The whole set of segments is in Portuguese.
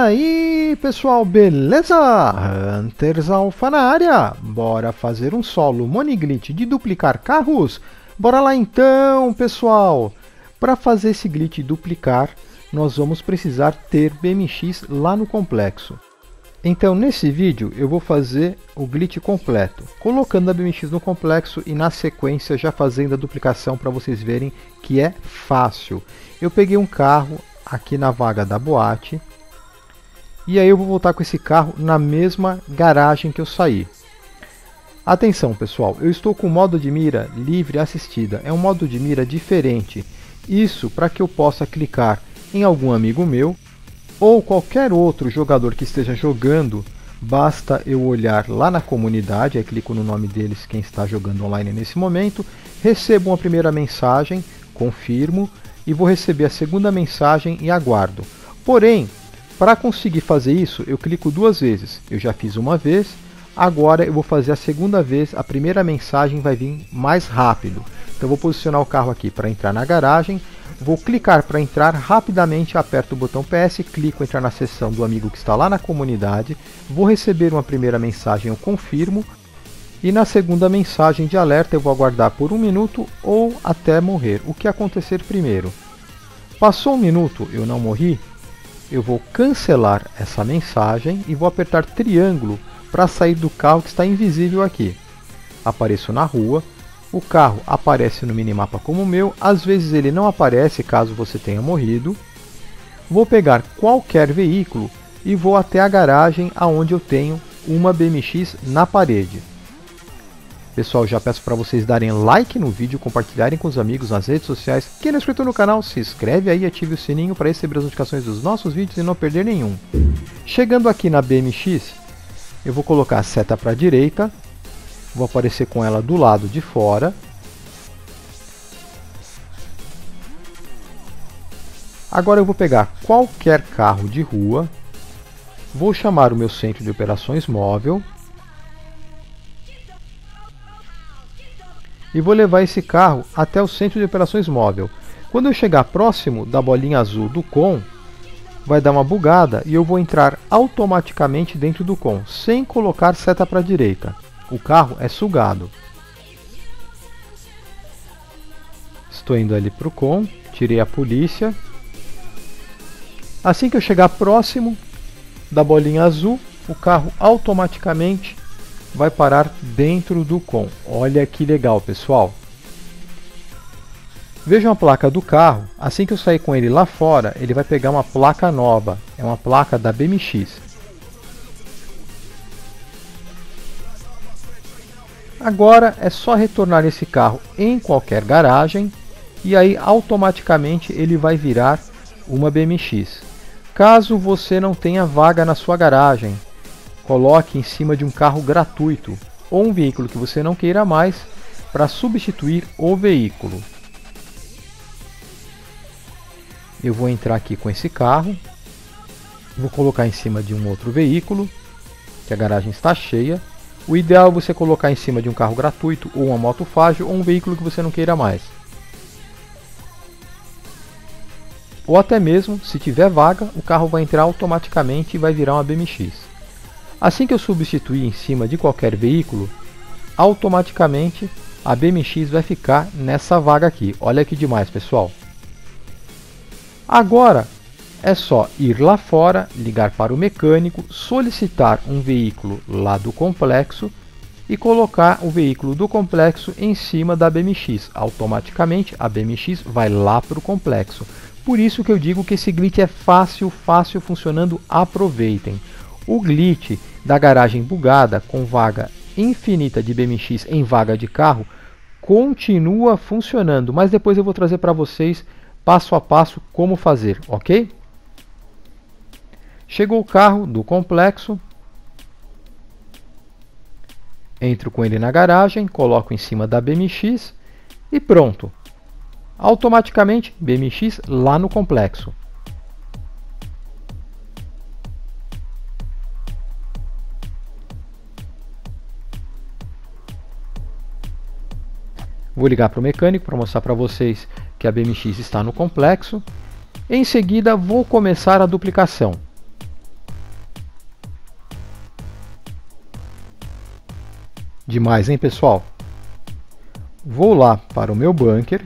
aí pessoal, beleza? Hunters Alpha na área, bora fazer um solo Money Glitch de duplicar carros? Bora lá então pessoal! Para fazer esse glitch duplicar, nós vamos precisar ter BMX lá no complexo. Então nesse vídeo eu vou fazer o glitch completo, colocando a BMX no complexo e na sequência já fazendo a duplicação para vocês verem que é fácil. Eu peguei um carro aqui na vaga da boate e aí eu vou voltar com esse carro na mesma garagem que eu saí. Atenção pessoal, eu estou com o modo de mira livre assistida, é um modo de mira diferente, isso para que eu possa clicar em algum amigo meu ou qualquer outro jogador que esteja jogando. Basta eu olhar lá na comunidade, aí clico no nome deles, quem está jogando online nesse momento, recebo uma primeira mensagem, confirmo e vou receber a segunda mensagem e aguardo. Porém, para conseguir fazer isso, eu clico duas vezes, eu já fiz uma vez, agora eu vou fazer a segunda vez, a primeira mensagem vai vir mais rápido. Então vou posicionar o carro aqui para entrar na garagem, vou clicar para entrar, rapidamente aperto o botão PS, clico entrar na seção do amigo que está lá na comunidade, vou receber uma primeira mensagem, eu confirmo, e na segunda mensagem de alerta eu vou aguardar por um minuto ou até morrer, o que acontecer primeiro. Passou um minuto, eu não morri, eu vou cancelar essa mensagem e vou apertar triângulo para sair do carro que está invisível aqui. Apareço na rua, o carro aparece no minimapa como o meu, às vezes ele não aparece caso você tenha morrido. Vou pegar qualquer veículo e vou até a garagem aonde eu tenho uma BMX na parede. Pessoal, já peço para vocês darem like no vídeo, compartilharem com os amigos nas redes sociais. Quem não é inscrito no canal, se inscreve aí e ative o sininho para receber as notificações dos nossos vídeos e não perder nenhum. Chegando aqui na BMX, eu vou colocar a seta para a direita, vou aparecer com ela do lado de fora. Agora eu vou pegar qualquer carro de rua, vou chamar o meu centro de operações móvel e vou levar esse carro até o centro de operações móvel. Quando eu chegar próximo da bolinha azul do com, vai dar uma bugada e eu vou entrar automaticamente dentro do com, sem colocar seta para a direita. O carro é sugado. Estou indo ali para o com, tirei a polícia. Assim que eu chegar próximo da bolinha azul, o carro automaticamente vai parar dentro do com. Olha que legal, pessoal. Vejam a placa do carro. Assim que eu sair com ele lá fora, ele vai pegar uma placa nova. É uma placa da BMX. Agora é só retornar esse carro em qualquer garagem e aí automaticamente ele vai virar uma BMX. Caso você não tenha vaga na sua garagem, coloque em cima de um carro gratuito ou um veículo que você não queira mais para substituir o veículo. Eu vou entrar aqui com esse carro, vou colocar em cima de um outro veículo, que a garagem está cheia. O ideal é você colocar em cima de um carro gratuito ou uma moto fágil ou um veículo que você não queira mais. Ou até mesmo, se tiver vaga, o carro vai entrar automaticamente e vai virar uma BMX. Assim que eu substituir em cima de qualquer veículo, automaticamente a BMX vai ficar nessa vaga aqui. Olha que demais, pessoal. Agora é só ir lá fora, ligar para o mecânico, solicitar um veículo lá do complexo e colocar o veículo do complexo em cima da BMX. Automaticamente a BMX vai lá para o complexo. Por isso que eu digo que esse glitch é fácil funcionando, aproveitem. O glitch da garagem bugada com vaga infinita de BMX em vaga de carro continua funcionando, mas depois eu vou trazer para vocês passo a passo como fazer, ok? Chegou o carro do complexo, entro com ele na garagem, coloco em cima da BMX e pronto. Automaticamente BMX lá no complexo. Vou ligar para o mecânico para mostrar para vocês que a BMX está no complexo. Em seguida vou começar a duplicação. Demais, hein, pessoal? Vou lá para o meu bunker.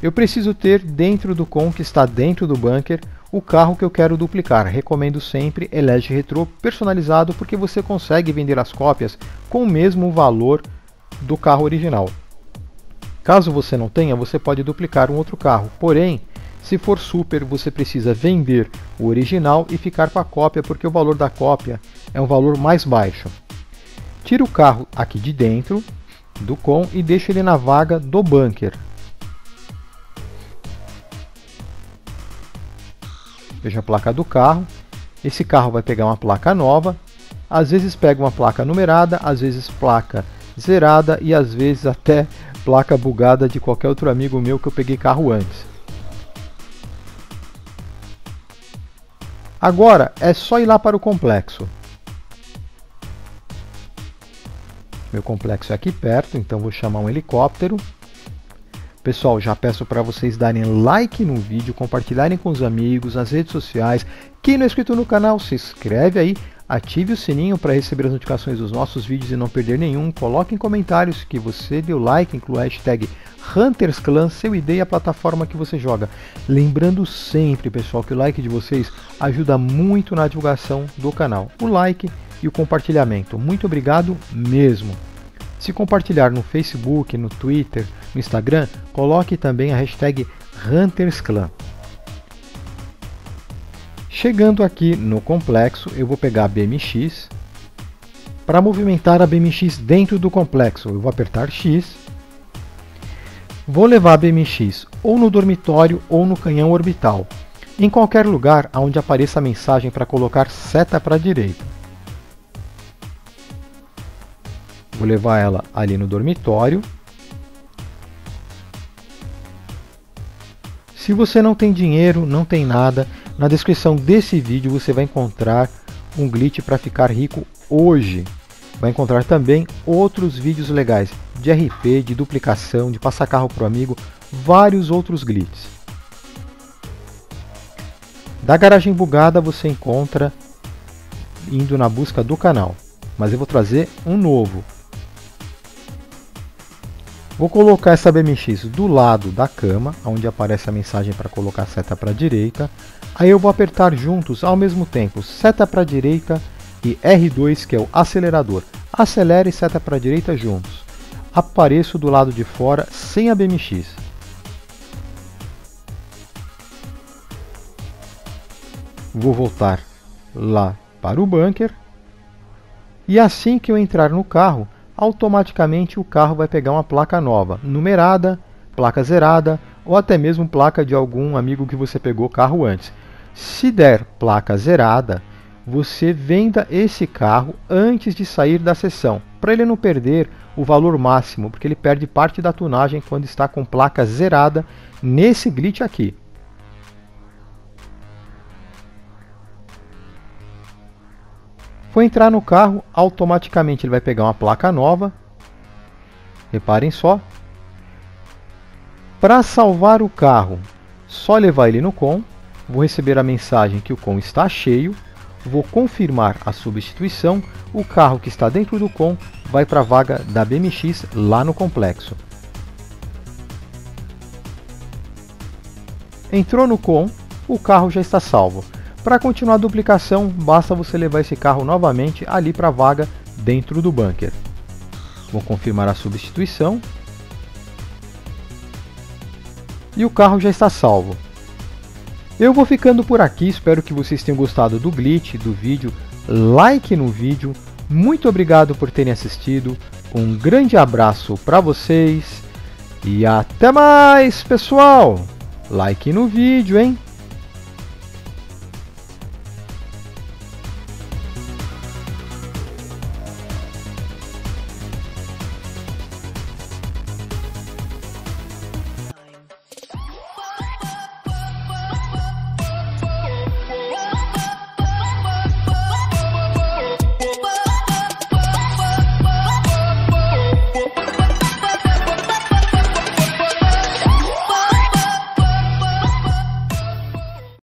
Eu preciso ter dentro do com que está dentro do bunker o carro que eu quero duplicar. Recomendo sempre Elege Retro personalizado, porque você consegue vender as cópias com o mesmo valor do carro original. Caso você não tenha, você pode duplicar um outro carro. Porém, se for super, você precisa vender o original e ficar com a cópia, porque o valor da cópia é um valor mais baixo. Tira o carro aqui de dentro do com e deixa ele na vaga do bunker. Veja a placa do carro. Esse carro vai pegar uma placa nova. Às vezes pega uma placa numerada, às vezes placa zerada e às vezes até placa bugada de qualquer outro amigo meu que eu peguei carro antes. Agora é só ir lá para o complexo. Meu complexo é aqui perto, então vou chamar um helicóptero. Pessoal, já peço para vocês darem like no vídeo, compartilharem com os amigos, nas redes sociais. Quem não é inscrito no canal, se inscreve aí, ative o sininho para receber as notificações dos nossos vídeos e não perder nenhum. Coloque em comentários que você deu like, inclua a hashtag Hunters Clan, seu ID e a plataforma que você joga. Lembrando sempre, pessoal, que o like de vocês ajuda muito na divulgação do canal. O like e o compartilhamento. Muito obrigado mesmo. Se compartilhar no Facebook, no Twitter, no Instagram, coloque também a hashtag Hunters Clan. Chegando aqui no complexo, eu vou pegar a BMX. Para movimentar a BMX dentro do complexo, eu vou apertar X. Vou levar a BMX ou no dormitório ou no canhão orbital. Em qualquer lugar onde apareça a mensagem para colocar seta para a direita. Vou levar ela ali no dormitório. Se você não tem dinheiro, não tem nada, na descrição desse vídeo você vai encontrar um glitch para ficar rico hoje. Vai encontrar também outros vídeos legais de RP, de duplicação, de passar carro pro amigo, vários outros glitches. Da garagem bugada você encontra indo na busca do canal, mas eu vou trazer um novo. Vou colocar essa BMX do lado da cama, onde aparece a mensagem para colocar a seta para a direita. Aí eu vou apertar juntos ao mesmo tempo seta para a direita e R2, que é o acelerador. Acelera e seta para a direita juntos. Apareço do lado de fora sem a BMX. Vou voltar lá para o bunker. E assim que eu entrar no carro, automaticamente o carro vai pegar uma placa nova, numerada, placa zerada ou até mesmo placa de algum amigo que você pegou carro antes. Se der placa zerada, você venda esse carro antes de sair da sessão, para ele não perder o valor máximo, porque ele perde parte da tunagem quando está com placa zerada nesse glitch aqui. Vou entrar no carro, automaticamente ele vai pegar uma placa nova. Reparem só. Para salvar o carro, só levar ele no com. Vou receber a mensagem que o com está cheio. Vou confirmar a substituição. O carro que está dentro do com vai para a vaga da BMX lá no complexo. Entrou no com, o carro já está salvo. Para continuar a duplicação, basta você levar esse carro novamente ali para a vaga dentro do bunker. Vou confirmar a substituição. E o carro já está salvo. Eu vou ficando por aqui, espero que vocês tenham gostado do glitch, do vídeo. Like no vídeo, muito obrigado por terem assistido. Um grande abraço para vocês e até mais, pessoal! Like no vídeo, hein?